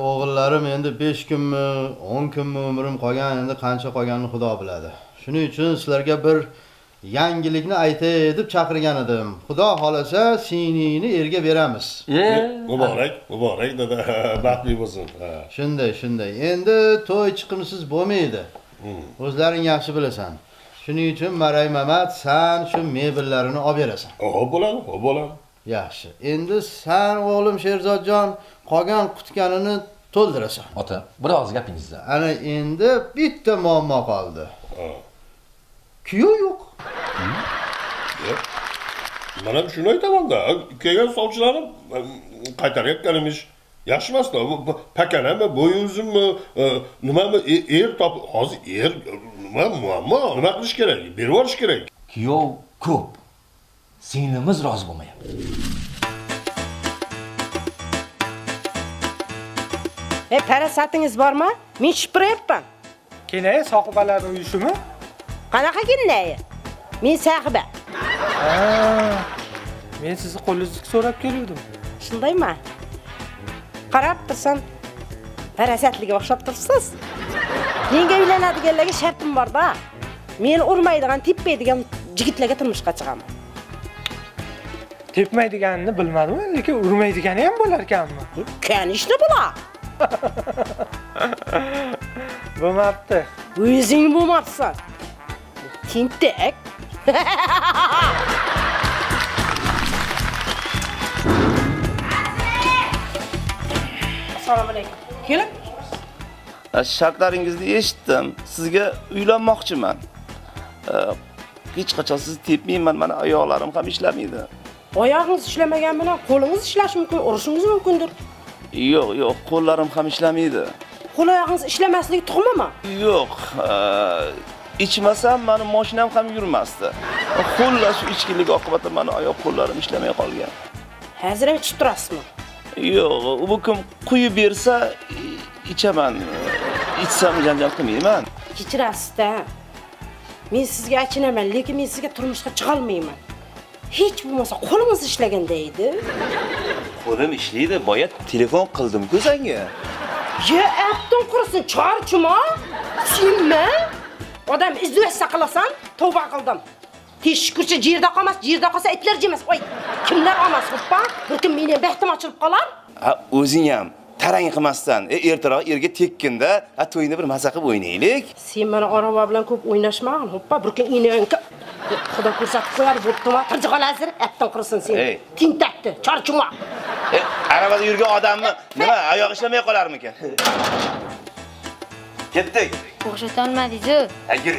Oğullarim endi 5 kunmi, 10 kunmi umrim qolgan, endi qancha qolganini xudo biladi. Shuning uchun sizlarga bir yangilikni aytay deb chaqirgan edim. Xudo xolasa siniyni erga beramiz. Muborak, muborak dada, baxtli bo'lsin. Shunday, shunday. Endi to'y chiqimsiz bo'lmaydi. O'zlaring yaxshi bilasan. Shuning uchun Maray Mamat, sen şu mebellarini olib berasan. Xo'p bo'ladi, xo'p bo'ladi. Yaxshi. Endi sen oğlum Sherzodjon qolgan qutganini to'ldirasan. Ota, biroz gapingizda. Ana endi bitta muammo qoldi. Kuyov yo'q. Mana shuni aytaman-da, kelgan sovchilarim qaytarayotganimiz yaxshi emas-da. Bu pakanami, bo'yinuzmi, nimami er top, hozir er nima muammo, nima qilish kerak? Berib olish kerak. Kuyov ko'p. Singlimiz rozi bo'lmayapti. Parasatingiz bormi? Men shipirayapman. Kenay sohibalar uyushimi? Qanaqa kenay? Men sahiba. Men sizni qo'lingizni so'rab keldim. Shundaymi? Qarab tursan, parasatliga o'xshab tursiz. Menga uylanadiganlarga shartim bor-da. Men urmaydigan, tepmaydigan yigitlarga turmushga chiqaman. Tepmaydiganini bilmadim, lekin urmaydigani ham bo'lar ekanmi? Qani ishni bo'lar? Bo'lmapti. O'zing bo'lmapsan. Tintak. Assalomu alaykum. Kelib. Shartlaringizni eshitdim. Sizga uylanmoqchiman. Hech qachon sizni tepmayman. Mana oyoqlarim ham ishlamaydi. Oyog'ingiz ishlamagan bilan qo'lingiz ishlashi mumkin, urishingiz mumkindir. Yo'q, yo'q, qo'llarim ham ishlamaydi. Qo'l-oyog'ingiz ishlamasligi tug'mimi? Yo'q. Ichmasam, meni mashinam ham yurmasdi. Xullas, ichkilik oqibatida meni oyoq-qo'llarim ishlamay qolgan. Hozir ham ichib turasizmi? Yo'q, bu kim quyib bersa ichaman. Ichsam janjal qilmayman. Kechirasiz-da. Men sizga achinaman, lekin men sizga turmushga chiqa olmayman. Hiç bo'lmasa qo'lingiz ishlaganda edi. Qo'lim ishlaydi, boya telefon qildim-ku senga. Ya apton qursin, chorchima? Senmi? Odam izlasa qilasan, tavba qildim. Teshkurcha yerda qolmas, yerda qolsa itlar yemas. Oy, kimlar olmas, qo'ppa? Bir kun meni baxtim ochilib qolar? Ha, o'zing ham tarang qilmasdan, ertaroq yerga tekkinda, to'yni bir mazza qilib o'ynaylik. Sen meni orava bilan ko'p o'ynashmag'in, qo'ppa, bir kun enang. Xudo ko'rsatib qo'yar, bo'ptimi? Tirjiqol hazir atdan qursin sen. Tintakni, chorchuma. Aravada yurgan odamni nima, oyoq ishlamay qolarmikan? Ketdik. O'xshata olmadingiz-ku. Ha, yur.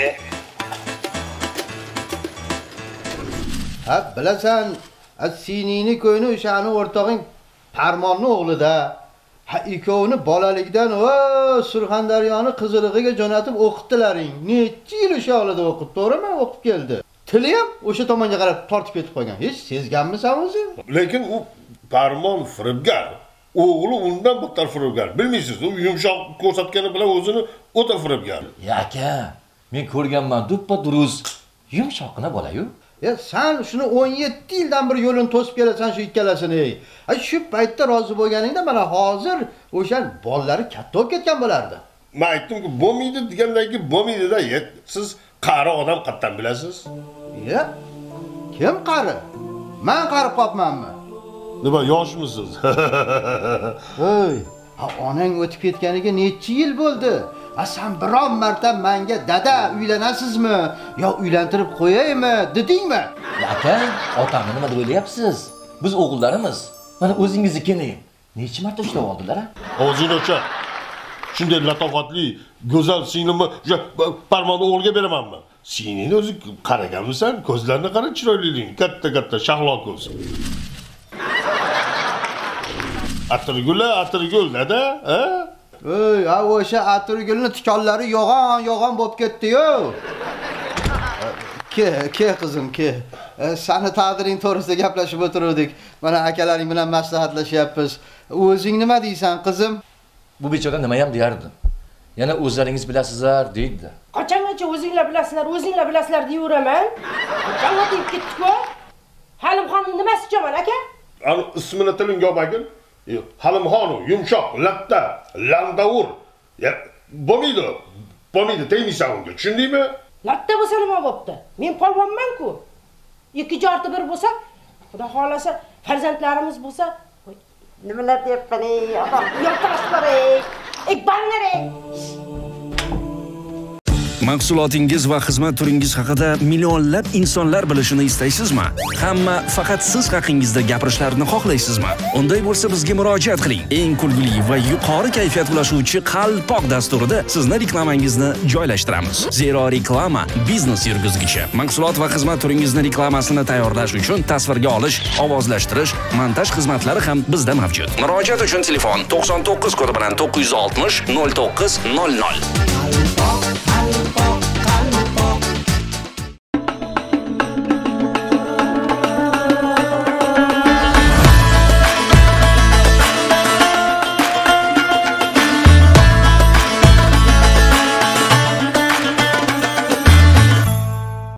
Ha, bilasan, Asiniyning ko'yni o'shani o'rtog'ing Farmonning o'g'lida. Ha, ikkovini bolalikdan va Surxondaryoning qizlig'iga jo'natib o'qitdilaring. Necha yil o'sha o'g'lida o'qib, to'g'rimi? O'qib keldi. Tili ham o'sha tomonga qarab tortib ketib qolgan. Hech sezganmisan o'zing? Lekin u Farmon firibgar. O'g'li undan battar firibgar. Bilmaysiz, u yumshoq ko'rsatgani bilan o'zini o'ta firibgar. Aka, men ko'rganman, duppa duruz yumshoqgina bola-yu. Ya sen şunu 17 yıldan bir yo'lini to'sib kelasan shu ikkalasini. Shu paytda rozi bo'lganingda mana hozir o'sha bolalari katta bo'lib ketgan bo'lardi. Men aytdim-ku, bo'lmaydi degandan keyin bo'lmaydi-da. Siz qari odam qattan bilasiz? Ya. Kim qari? Men qarib qolibmanmi? Nima, yoshmisiz? Hoy, onang o'tib ketganiga necha yil bo'ldi? Sen biron marta menga dada uylanasizmi yo uylantirib qo'yaymi dedingmi? Aka, otamni nima deb o'ylayapsiz? Biz o'g'illarimiz. Mana o'zingiznikini necha marta ishlab oldilar? O'zingizcha. Shunday latofatli, go'zal singlimni Farmonni o'g'liga beramanmi? Siningni o'zi qaraganmisan? Ko'zlarini qara, chiroyliliging, katta-katta shahlo ko'z. Atirgullar, atirgullar-da, ha? Ey, o'sha Atirgulning tikonlari yog'on bo'lib ketdi-yu. Ke qizim, ke. Seni taqdiring to'g'risida gaplashib o'tirdik. Mana akalaring bilan maslahatlashyapmiz. O'zing nima deysan, qizim? Bu bechora nima ham deyardi. Yana o'zlaringiz bilasizlar deydi. Qachongacha o'zinglar bilasizlar deyveraman? Qanday deb ketdik-ku? Halimxonning nimasi jomon, aka? Ana ismini tiling yo'q, bag'in. halimxonu yumshoq labda landavur bo'lmaydi, bo'lmaydi deymisan unga, tushundingmi? Labda bo'lsa nima bo'pti? Men polvonman-ku. Ikki jorti bir bo'lsa, xudo xolasa farzandlarimiz bo'lsa, nimalar deyapman ey otam? Yo'qtashlarek, ekbanlarek. Mahsulotingiz va xizmat turingiz haqida millionlab insonlar bilishini istaysizmi? Hamma faqat siz haqingizda gapirishlarini xohlaysizmi? Unday bo'lsa bizga murojaat qiling. Eng kulgili va yuqori kayfiyat ulashuvchi Qalpoq dasturida sizni reklamangizni joylashtiramiz. Zero reklama biznes yurgizgichi. Mahsulot va xizmat turingizni reklamasini tayyorlash uchun tasvirga olish, ovozlashtirish, montaj xizmatlari ham bizda mavjud. Murojaat uchun telefon 99 kodi bilan 960 0900.